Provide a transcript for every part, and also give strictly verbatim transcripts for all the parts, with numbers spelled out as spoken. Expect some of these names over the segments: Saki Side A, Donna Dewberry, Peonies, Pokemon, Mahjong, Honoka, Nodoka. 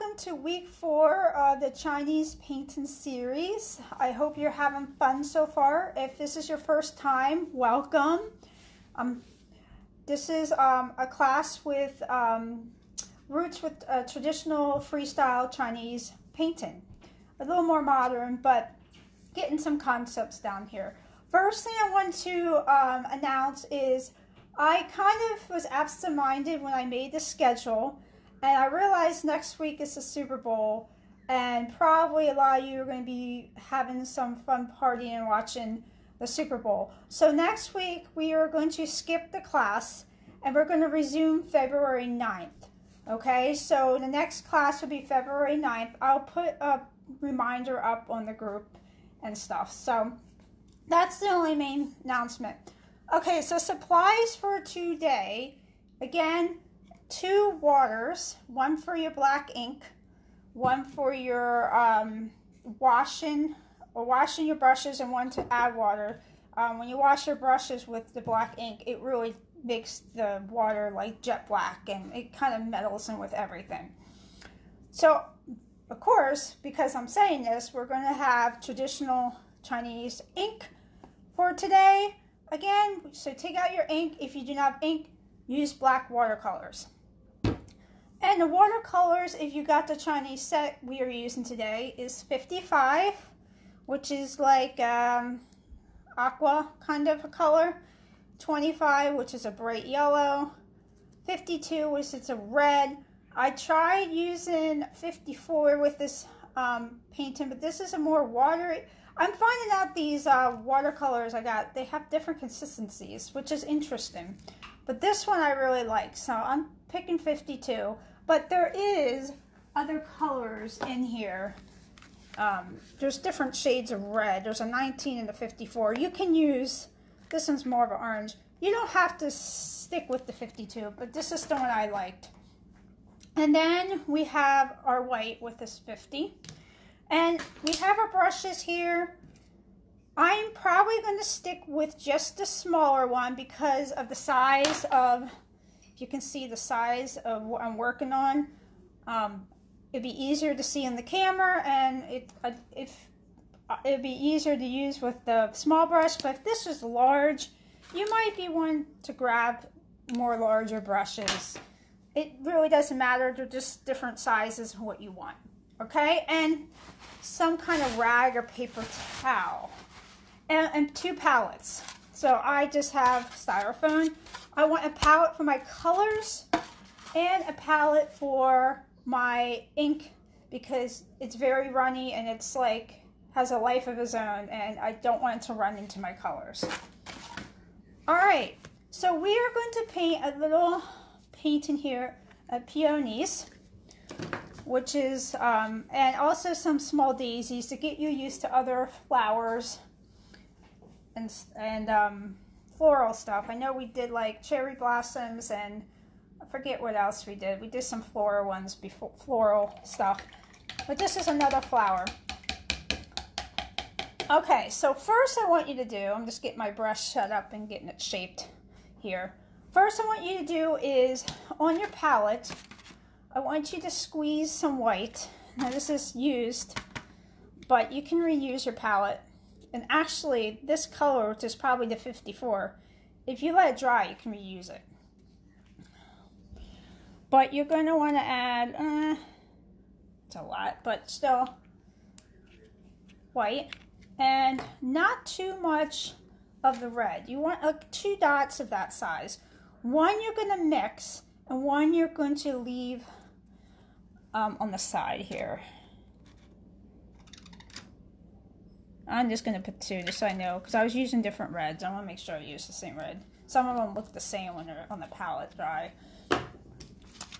Welcome to week four of the Chinese painting series. I hope you're having fun so far. If this is your first time, welcome. Um, this is um, a class with um, roots with uh, traditional freestyle Chinese painting. A little more modern, but getting some concepts down here. First thing I want to um, announce is I kind of was absent-minded when I made the schedule. And I realize next week is the Super Bowl, and probably a lot of you are going to be having some fun partying and watching the Super Bowl. So next week, we are going to skip the class, and we're going to resume February ninth. Okay, so the next class will be February ninth. I'll put a reminder up on the group and stuff. So that's the only main announcement. Okay, so supplies for today, again, two waters, one for your black ink, one for your um, washing or washing your brushes, and one to add water. Um, when you wash your brushes with the black ink, it really makes the water like jet black, and it kind of meddles in with everything. So, of course, because I'm saying this, we're going to have traditional Chinese ink for today. Again, so take out your ink. If you do not have ink, use black watercolors. And the watercolors, if you got the Chinese set we are using today, is fifty-five, which is like um, aqua kind of a color, twenty-five, which is a bright yellow, fifty-two, which is a red. I tried using fifty-four with this um, painting, but this is a more watery. I'm finding out these uh, watercolors I got, they have different consistencies, which is interesting. But this one I really like, so I'm picking fifty-two. But there is other colors in here. Um, there's different shades of red. There's a nineteen and a fifty-four. You can use, this one's more of an orange. You don't have to stick with the fifty-two, but this is the one I liked. And then we have our white with this fifty. And we have our brushes here. I'm probably going to stick with just the smaller one because of the size of, if you can see the size of what I'm working on, um, it'd be easier to see in the camera, and it uh, if uh, it'd be easier to use with the small brush. But if this is large, you might be wanting to grab more larger brushes. It really doesn't matter. They're just different sizes of what you want. Okay, and some kind of rag or paper towel. And, and two palettes. So I just have styrofoam. I want a palette for my colors and a palette for my ink because it's very runny and it's like has a life of its own, and I don't want it to run into my colors. All right, so we are going to paint a little painting here of peonies, which is um, and also some small daisies to get you used to other flowers and, and um, floral stuff. I know we did like cherry blossoms, and I forget what else we did. We did some floral ones before, floral stuff, but this is another flower. Okay, so first I want you to do, I'm just getting my brush set up and getting it shaped here. First I want you to do is on your palette, I want you to squeeze some white. Now this is used, but you can reuse your palette. And actually, this color, which is probably the fifty-four, if you let it dry, you can reuse it. But you're going to want to add, uh, it's a lot, but still, white. And not too much of the red. You want uh, two dots of that size. One you're going to mix, and one you're going to leave um, on the side here. I'm just going to put two just so I know, because I was using different reds. I want to make sure I use the same red. Some of them look the same when they're on the palette dry.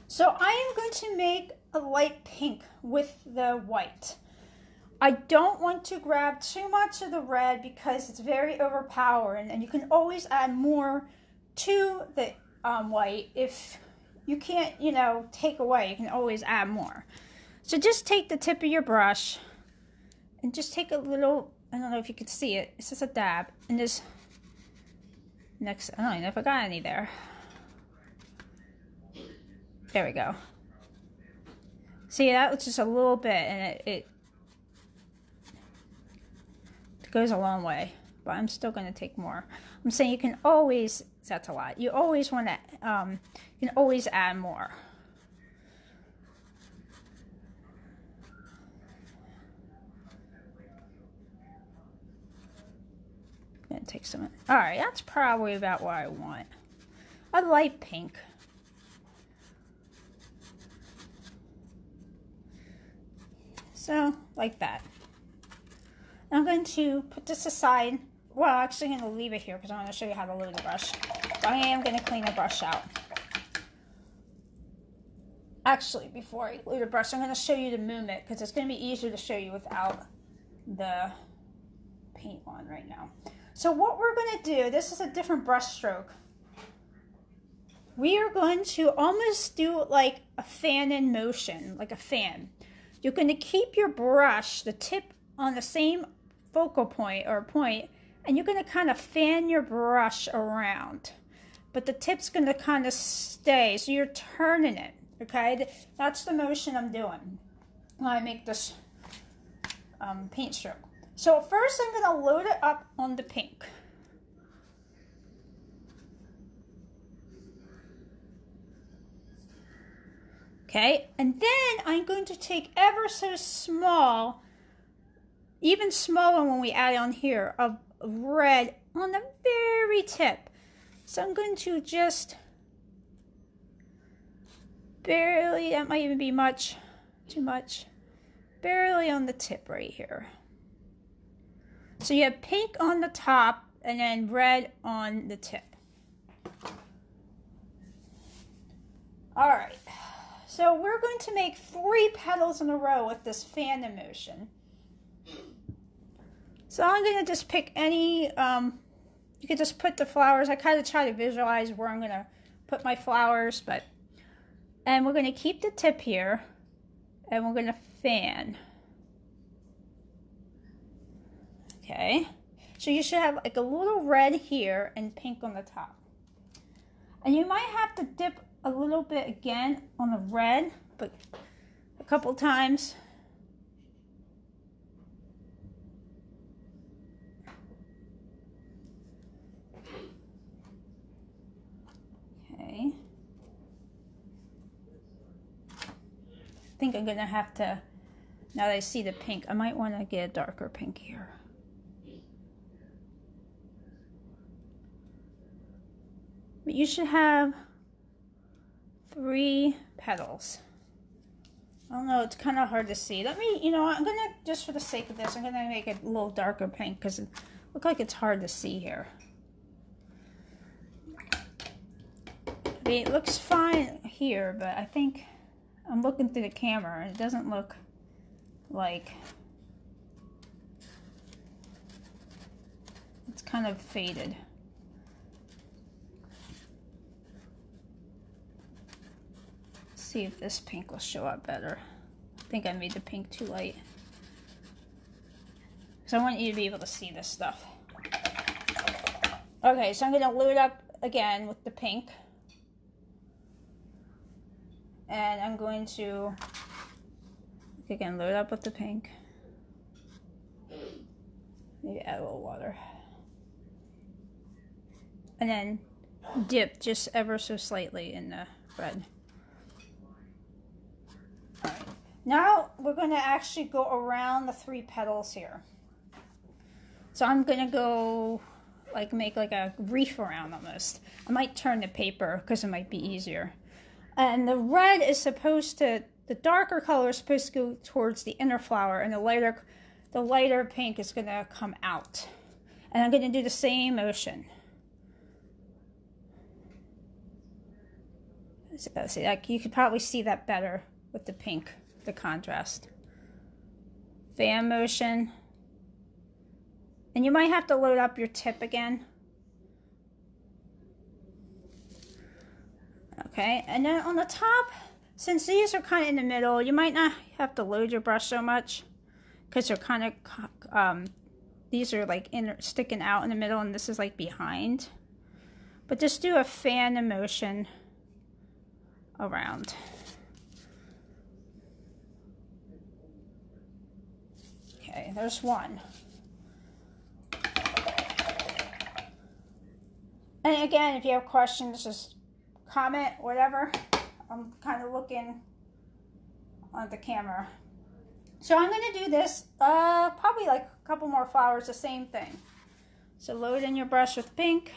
So I am going to make a light pink with the white. I don't want to grab too much of the red because it's very overpowering, and you can always add more to the um, white. If you can't, you know, take away, you can always add more. So just take the tip of your brush and just take a little, I don't know if you can see it, it's just a dab, and just next, I don't even know if I got any there. There we go. See, that was just a little bit, and it, it goes a long way, but I'm still going to take more. I'm saying you can always, that's a lot, you always want to, um, you can always add more. I'm going to take some, all right, that's probably about what I want. A light pink. So, like that. I'm going to put this aside. Well, I'm actually going to leave it here because I want to show you how to load the brush. But I am going to clean the brush out. Actually, before I load the brush, I'm going to show you the movement because it's going to be easier to show you without the paint on right now. So what we're going to do, this is a different brush stroke. We are going to almost do like a fan in motion, like a fan. You're going to keep your brush, the tip on the same focal point or point, and you're going to kind of fan your brush around. But the tip's going to kind of stay, so you're turning it, okay? That's the motion I'm doing when I make this um, paint stroke. So first I'm going to load it up on the pink. Okay, and then I'm going to take ever so small, even smaller when we add on here, of red on the very tip. So I'm going to just barely, that might even be much, too much, barely on the tip right here. So you have pink on the top and then red on the tip. All right. So we're going to make three petals in a row with this fan motion. So I'm going to just pick any, um, you could just put the flowers. I kind of try to visualize where I'm going to put my flowers, but, and we're going to keep the tip here and we're going to fan. Okay. So you should have like a little red here and pink on the top. And you might have to dip a little bit again on the red, but a couple times. Okay. I think I'm gonna have to, now that I see the pink, I might wanna get a darker pink here. But you should have three petals. I don't know, it's kind of hard to see. Let me, you know, I'm going to, just for the sake of this, I'm going to make it a little darker pink because it looks like it's hard to see here. I mean, it looks fine here, but I think I'm looking through the camera and it doesn't look like, it's kind of faded. See if this pink will show up better. I think I made the pink too light. So I want you to be able to see this stuff. Okay, so I'm gonna load up again with the pink. And I'm going to, again, load up with the pink. Maybe add a little water. And then dip just ever so slightly in the red. Now we're going to actually go around the three petals here. So I'm going to go like make like a wreath around almost. I might turn the paper because it might be easier. And the red is supposed to, the darker color is supposed to go towards the inner flower, and the lighter, the lighter pink is going to come out. And I'm going to do the same motion. See, like you could probably see that better with the pink. The contrast, fan motion, and you might have to load up your tip again. Okay, and then on the top, since these are kind of in the middle, you might not have to load your brush so much because they're kind of um, these are like in, sticking out in the middle, and this is like behind. But just do a fan motion around. Okay, there's one. And again, if you have questions, just comment, whatever. I'm kind of looking on the camera. So I'm going to do this, uh, probably like a couple more flowers, the same thing. So load in your brush with pink.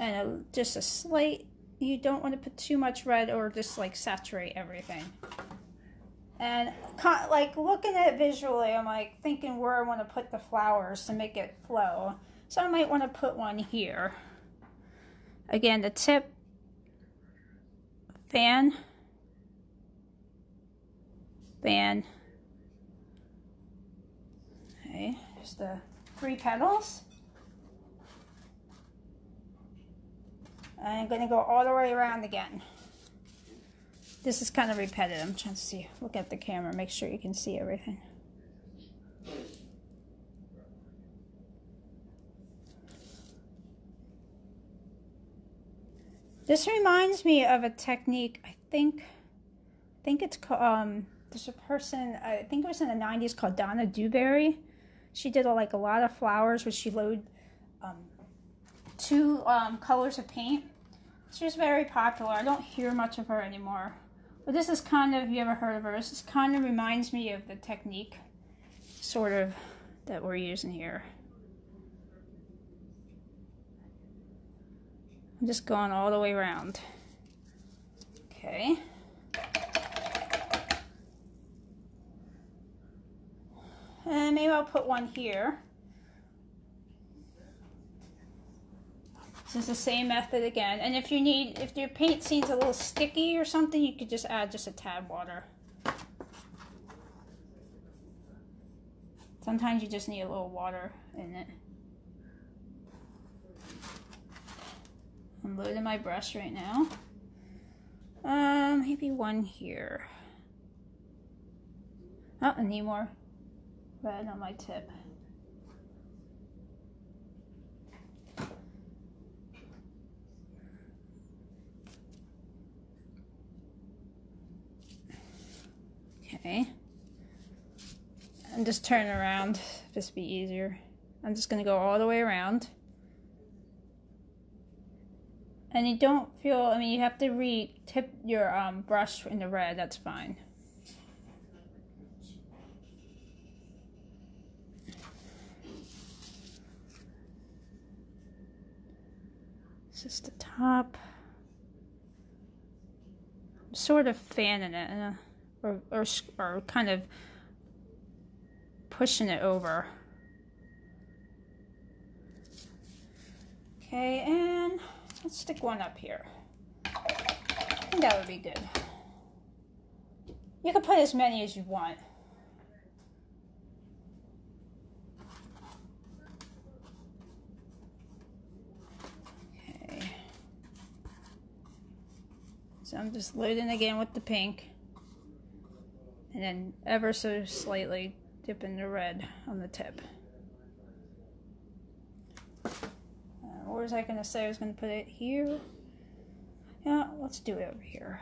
And a, just a slight, you don't want to put too much red or just like saturate everything. And like looking at it visually, I'm like thinking where I want to put the flowers to make it flow. So I might want to put one here. Again, the tip, fan, fan. Okay, here's the three petals. I'm going to go all the way around again. This is kind of repetitive. I'm trying to see. Look at the camera. Make sure you can see everything. This reminds me of a technique. I think, I think it's called, um, there's a person, I think it was in the nineties called Donna Dewberry. She did a, like a lot of flowers where she loaded um, two um, colors of paint. She was very popular. I don't hear much of her anymore. But this is kind of, you ever heard of her? This is kind of reminds me of the technique, sort of, that we're using here. I'm just going all the way around. Okay. And maybe I'll put one here. This is the same method again. And if you need, if your paint seems a little sticky or something, you could just add just a tad water. Sometimes you just need a little water in it. I'm loading my brush right now. Um, maybe one here. Oh, I need more red on my tip. Okay. And just turn around, just be easier. I'm just going to go all the way around. And you don't feel, I mean, you have to re-tip your um, brush in the red, that's fine. It's just the top. I'm sort of fanning it, uh, or, or, or kind of pushing it over. Okay, and... let's stick one up here. I think that would be good. You can put as many as you want. Okay. So I'm just loading again with the pink. And then ever so slightly dipping the red on the tip. Or was I going to say I was going to put it here? Yeah, let's do it over here.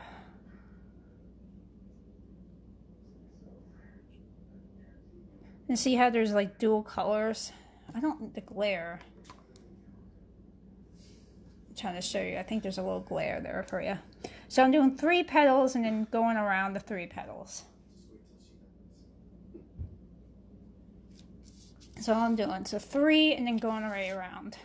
And see how there's like dual colors? I don't, the glare. I'm trying to show you. I think there's a little glare there for you. So I'm doing three petals and then going around the three petals. That's all I'm doing. So three and then going right around.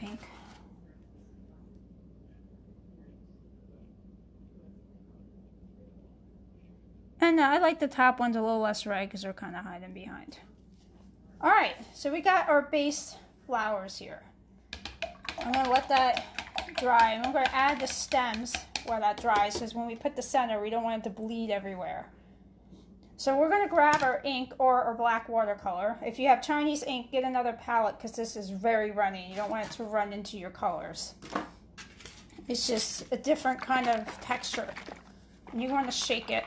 Pink. And uh, I like the top ones a little less red because they're kind of hiding behind. All right, so we got our base flowers here. I'm going to let that dry, and I'm going to add the stems while that dries because when we put the center, we don't want it to bleed everywhere. So we're going to grab our ink or our black watercolor. If you have Chinese ink, get another palette because this is very runny. You don't want it to run into your colors. It's just a different kind of texture. And you want to shake it.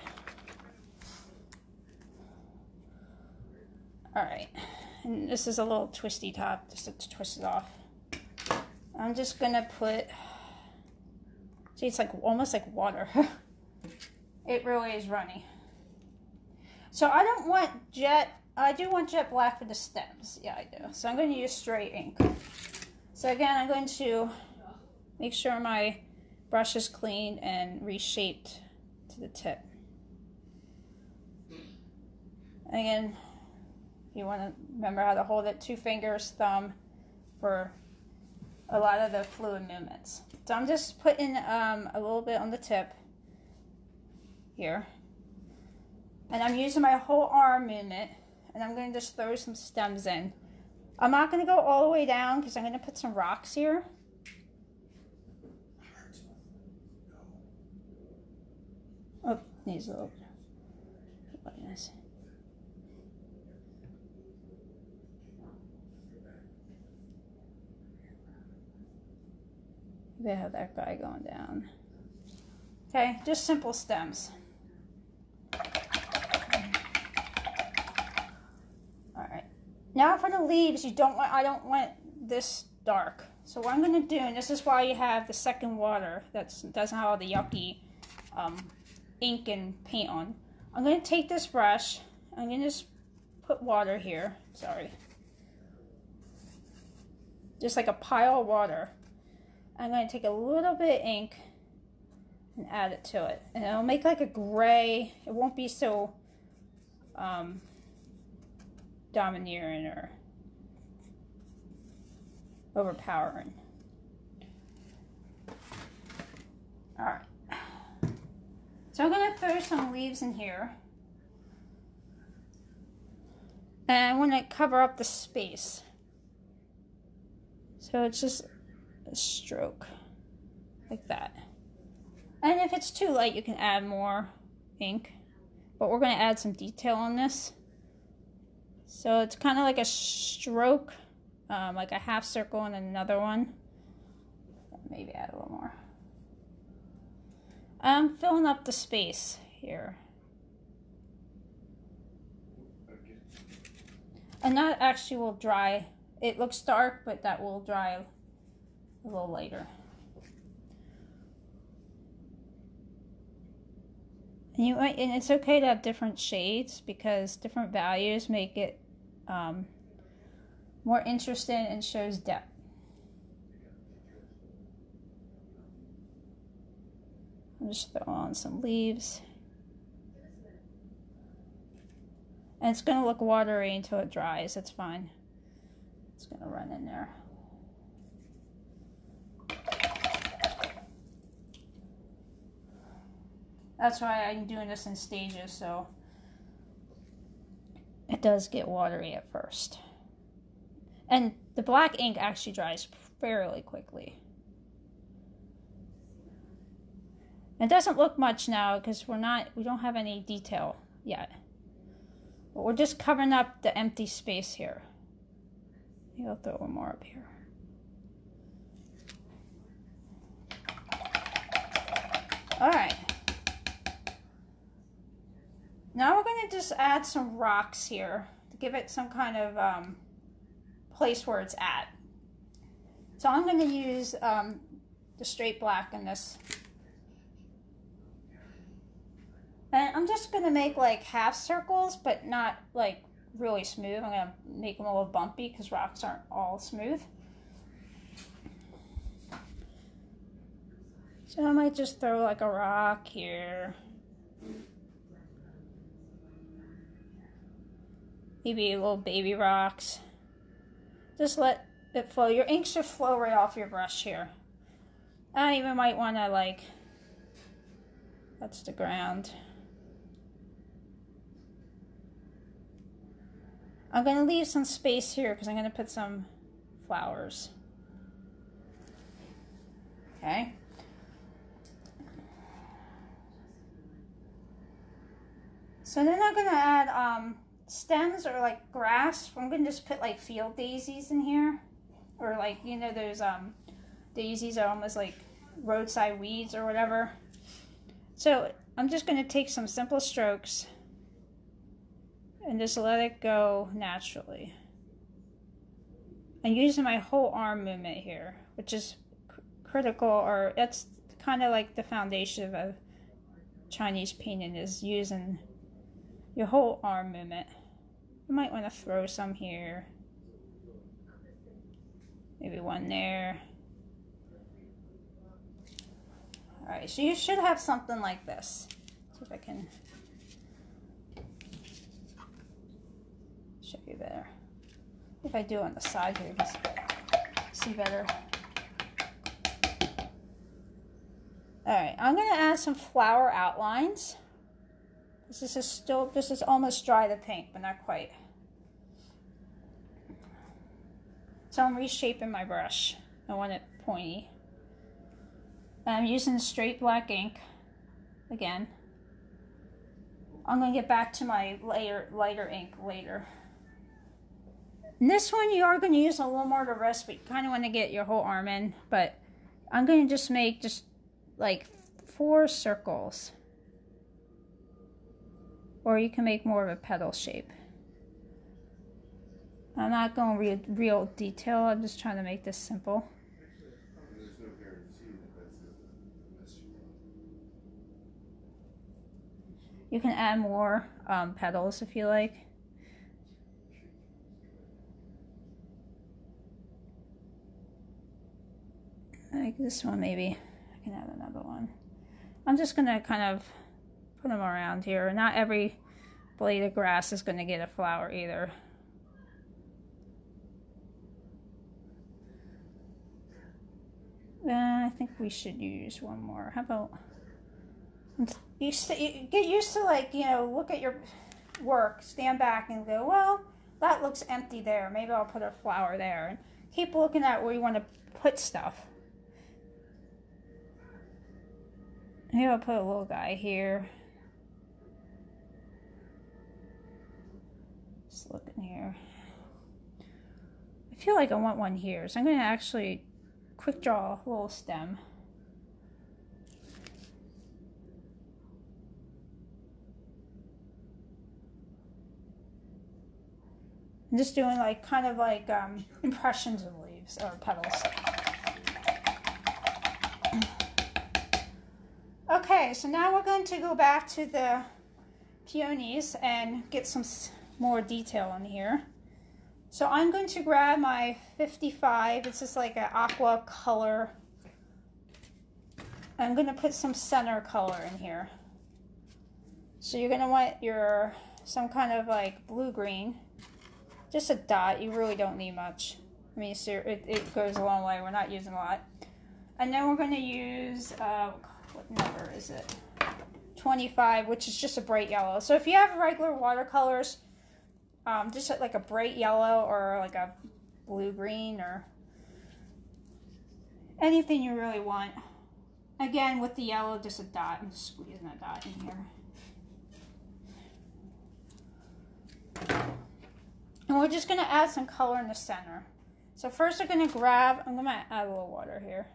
All right. And this is a little twisty top just to twist it off. I'm just going to put, see, it's like almost like water. It really is runny. So I don't want jet, I do want jet black for the stems. Yeah, I do. So I'm going to use straight ink. So again, I'm going to make sure my brush is clean and reshaped to the tip. Again, you want to remember how to hold it, two fingers, thumb, for a lot of the fluid movements. So I'm just putting um, a little bit on the tip here. And I'm using my whole arm movement, and I'm going to just throw some stems in. I'm not going to go all the way down because I'm going to put some rocks here. Oh, needs a little like this. They have that guy going down. Okay, just simple stems. Now for the leaves, you don't want, I don't want this dark. So what I'm gonna do, and this is why you have the second water that doesn't have all the yucky um, ink and paint on. I'm gonna take this brush, I'm gonna just put water here, sorry. Just like a pile of water. I'm gonna take a little bit of ink and add it to it. And it'll make like a gray, it won't be so, um, domineering or overpowering. All right. So I'm going to throw some leaves in here. And I want to cover up the space. So it's just a stroke like that. And if it's too light, you can add more ink. But we're going to add some detail on this. So it's kind of like a stroke, um, like a half circle and another one. Maybe add a little more. I'm filling up the space here. And that actually will dry. It looks dark, but that will dry a little later. And, you, and it's okay to have different shades because different values make it um, more interesting and shows depth. I'm just throwing on some leaves. And it's going to look watery until it dries. That's fine. It's going to run in there. That's why I'm doing this in stages, so it does get watery at first. And the black ink actually dries fairly quickly. It doesn't look much now because we're not, we don't have any detail yet. But we're just covering up the empty space here. Maybe I'll throw one more up here. All right. Now we're going to just add some rocks here to give it some kind of um, place where it's at. So I'm going to use um, the straight black in this. And I'm just going to make like half circles, but not like really smooth. I'm going to make them a little bumpy because rocks aren't all smooth. So I might just throw like a rock here. Maybe little baby rocks. Just let it flow. Your ink should flow right off your brush here. I even might want to like, that's the ground. I'm going to leave some space here because I'm going to put some flowers. Okay. So then I'm going to add, um, stems or like grass. I'm gonna just put like field daisies in here, or like, you know, those um daisies are almost like roadside weeds or whatever. So I'm just going to take some simple strokes and just let it go naturally. I'm using my whole arm movement here, which is critical, or that's kind of like the foundation of Chinese painting, is using your whole arm movement. You might want to throw some here, maybe one there. All right, so you should have something like this. See if I can show you better. If I do on the side here, you can see better. All right, I'm gonna add some flower outlines. This is still, this is almost dry to paint, but not quite. So I'm reshaping my brush. I want it pointy. I'm using straight black ink again. I'm going to get back to my layer, lighter ink later. In this one, you are going to use a little more to rest, but you kind of want to get your whole arm in. But I'm going to just make just like four circles. Or you can make more of a petal shape. I'm not going real, real detail. I'm just trying to make this simple. You can add more um, petals if you like. Like this one, maybe. I can add another one. I'm just going to kind of put them around here. Not every blade of grass is going to get a flower either. Uh, I think we should use one more. How about... You, you get used to, like, you know, look at your work, stand back and go, well, that looks empty there. Maybe I'll put a flower there. And keep looking at where you want to put stuff. Maybe I'll put a little guy here. Just looking here. I feel like I want one here, so I'm going to actually quick draw a little stem. I'm just doing like kind of like um, impressions of leaves or petals. Okay, so now we're going to go back to the peonies and get some more detail in here. So I'm going to grab my fifty-five. It's just like an aqua color. I'm going to put some center color in here. So you're going to want your some kind of like blue-green. Just a dot. You really don't need much. I mean, so it, it goes a long way. We're not using a lot. And then we're going to use, uh, what number is it? twenty-five, which is just a bright yellow. So if you have regular watercolors, um, just like a bright yellow or like a blue-green or anything you really want. Again, with the yellow, just a dot. I'm just squeezing a dot in here. And we're just going to add some color in the center. So first I'm going to grab, I'm going to add a little water here.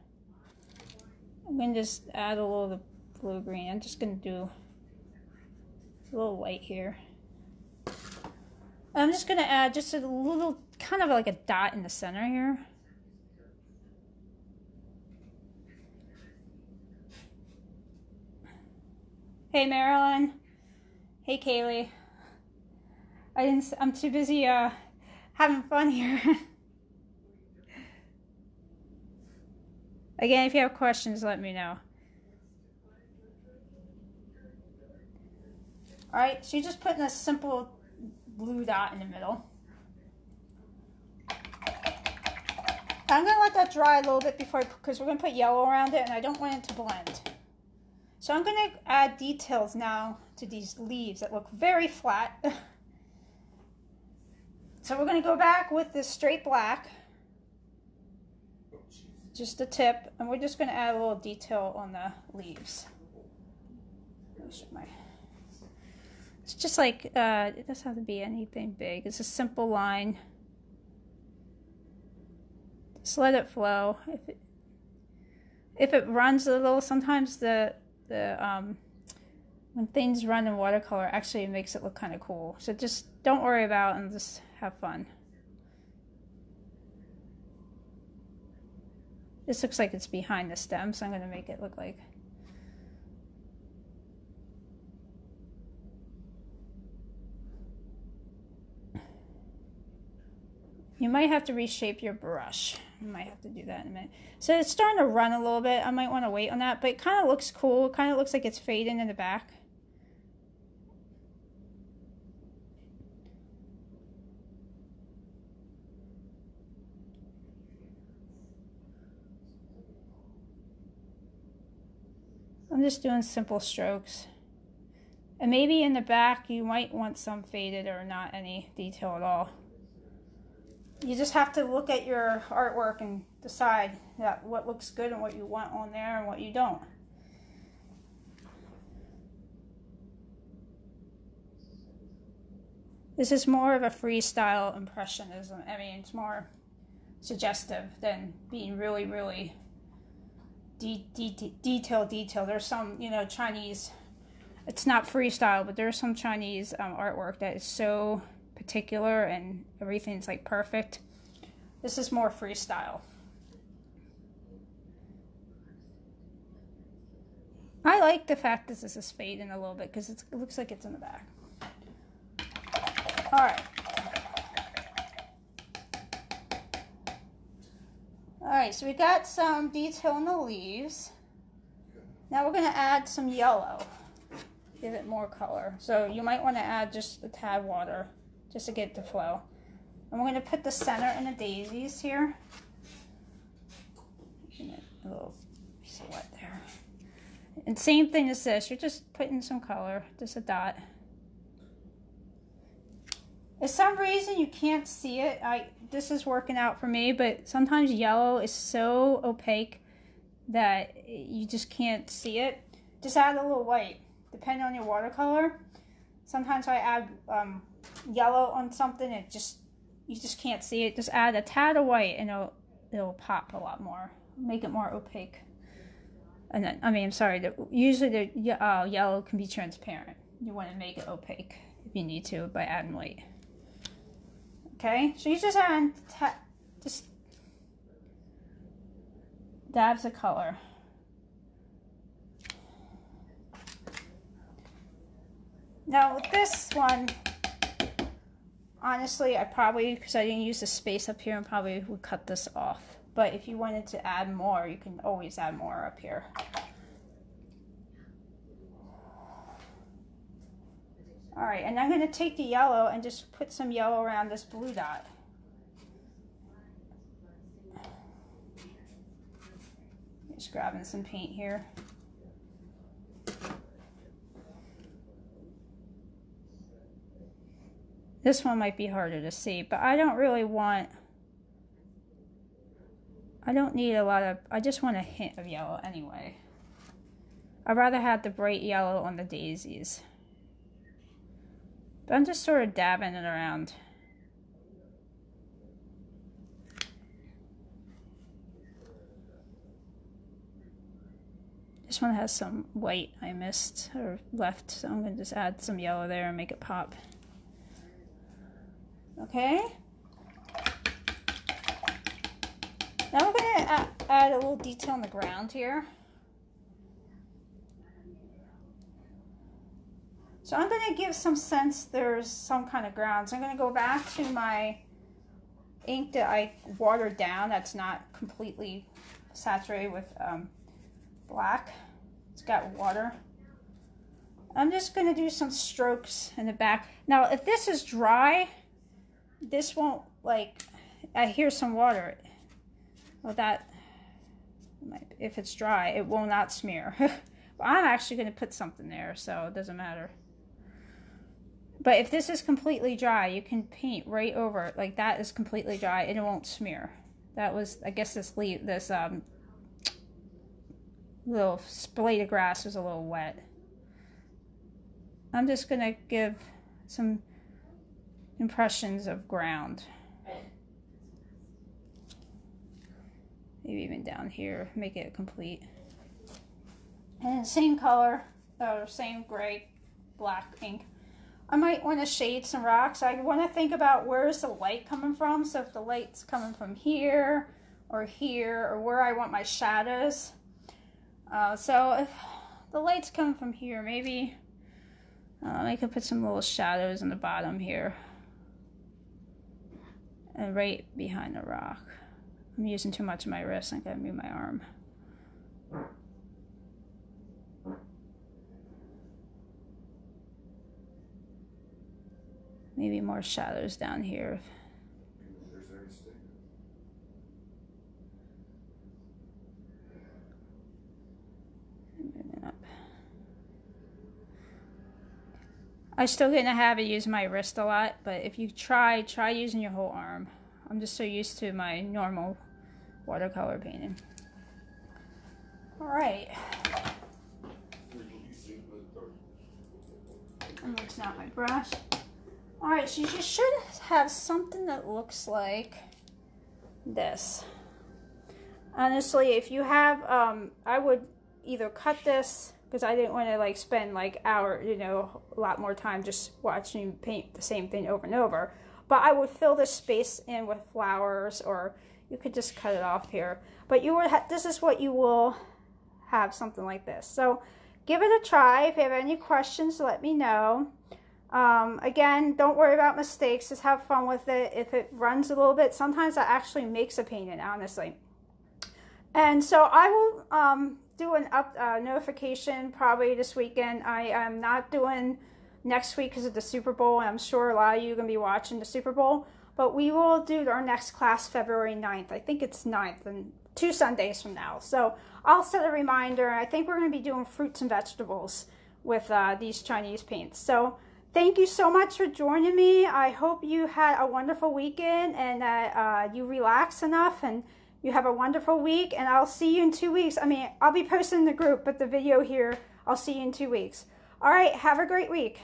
I'm going to just add a little blue-green. I'm just going to do a little white here. I'm just going to add just a little, kind of like a dot in the center here. Hey, Marilyn. Hey, Kaylee. I didn't, I'm too busy uh, having fun here. Again, if you have questions, let me know. All right, so you're just putting a simple blue dot in the middle. I'm going to let that dry a little bit before, because we're going to put yellow around it, and I don't want it to blend. So I'm going to add details now to these leaves that look very flat. So we're going to go back with this straight black, just the tip, and we're just going to add a little detail on the leaves. It's just like, uh, it doesn't have to be anything big. It's a simple line. Just let it flow. If it, if it runs a little, sometimes the the um when things run in watercolor, actually it makes it look kind of cool. So just don't worry about it and just have fun. This looks like it's behind the stem, so I'm going to make it look like. You might have to reshape your brush. You might have to do that in a minute. So it's starting to run a little bit. I might want to wait on that, but it kind of looks cool. It kind of looks like it's fading in the back. I'm just doing simple strokes. And maybe in the back, you might want some faded or not any detail at all. You just have to look at your artwork and decide that what looks good and what you want on there and what you don't. This is more of a freestyle impressionism. I mean, it's more suggestive than being really, really de de detail detail. There's some, you know, Chinese, it's not freestyle, but there's some Chinese um, artwork that is so particular and everything's like perfect. This is more freestyle. I like the fact that this is fading a little bit because it looks like it's in the back. All right. All right, so we got some detail in the leaves. Now we're going to add some yellow. Give it more color. So you might want to add just a tad water, just to get the flow. And we're going to put the center in the daisies here. A little piece of wet there. And same thing as this, you're just putting some color, just a dot. For some reason you can't see it. I this is working out for me, but sometimes yellow is so opaque that you just can't see it. Just add a little white, depending on your watercolor. Sometimes I add um, yellow on something, it just, you just can't see it. Just add a tad of white and it'll, it'll pop a lot more, make it more opaque. And then, I mean, I'm sorry, the, usually the uh, yellow can be transparent. You want to make it opaque if you need to by adding white. Okay, so you just add ta just dabs of color. Now with this one, honestly, I probably, because I didn't use the space up here, I probably would cut this off. But if you wanted to add more, you can always add more up here. All right, and I'm going to take the yellow and just put some yellow around this blue dot. Just grabbing some paint here. This one might be harder to see, but I don't really want, I don't need a lot of, I just want a hint of yellow anyway. I'd rather have the bright yellow on the daisies. But I'm just sort of dabbing it around. This one has some white I missed or left, so I'm gonna just add some yellow there and make it pop. Okay, now we're going to add a little detail on the ground here. So I'm going to give some sense there's some kind of ground. So I'm going to go back to my ink that I watered down that's not completely saturated with um, black. It's got water. I'm just going to do some strokes in the back. Now if this is dry, this won't, like, I hear some water. Well, that, if it's dry, it will not smear. But I'm actually going to put something there, so it doesn't matter. But if this is completely dry, you can paint right over it. Like, that is completely dry, and it won't smear. That was, I guess this leaf, this um, little blade of grass was a little wet. I'm just going to give some impressions of ground. maybe even down here, make it complete. And same color, or same gray, black, pink. I might want to shade some rocks. I want to think about where's the light coming from. So if the light's coming from here or here, or where I want my shadows. Uh, so if the light's coming from here, maybe uh, I could put some little shadows in the bottom here. And right behind the rock. I'm using too much of my wrist. I'm going to move my arm. Maybe more shadows down here. Moving up. I'm still going to have it use my wrist a lot, but if you try, try using your whole arm. I'm just so used to my normal watercolor painting. All right. I'm looking at my brush. All right, so you should have something that looks like this. Honestly, if you have, um, I would either cut this, because I didn't want to like spend like hour, you know, a lot more time just watching you paint the same thing over and over. But I would fill this space in with flowers, or you could just cut it off here. But you would ha this is what you will have, something like this. So give it a try. If you have any questions, let me know. Um, again, don't worry about mistakes, just have fun with it. If it runs a little bit, sometimes that actually makes a painting, honestly. And so I will um, do an up uh, notification probably this weekend. I am not doing next week because of the Super Bowl, and I'm sure a lot of you are going to be watching the Super Bowl. But we will do our next class February ninth. I think it's ninth, and two Sundays from now. So I'll set a reminder. I think we're going to be doing fruits and vegetables with uh, these Chinese paints. So thank you so much for joining me. I hope you had a wonderful weekend and that uh, you relax enough and you have a wonderful week. And I'll see you in two weeks. I mean, I'll be posting in the group, but the video here, I'll see you in two weeks. All right, have a great week.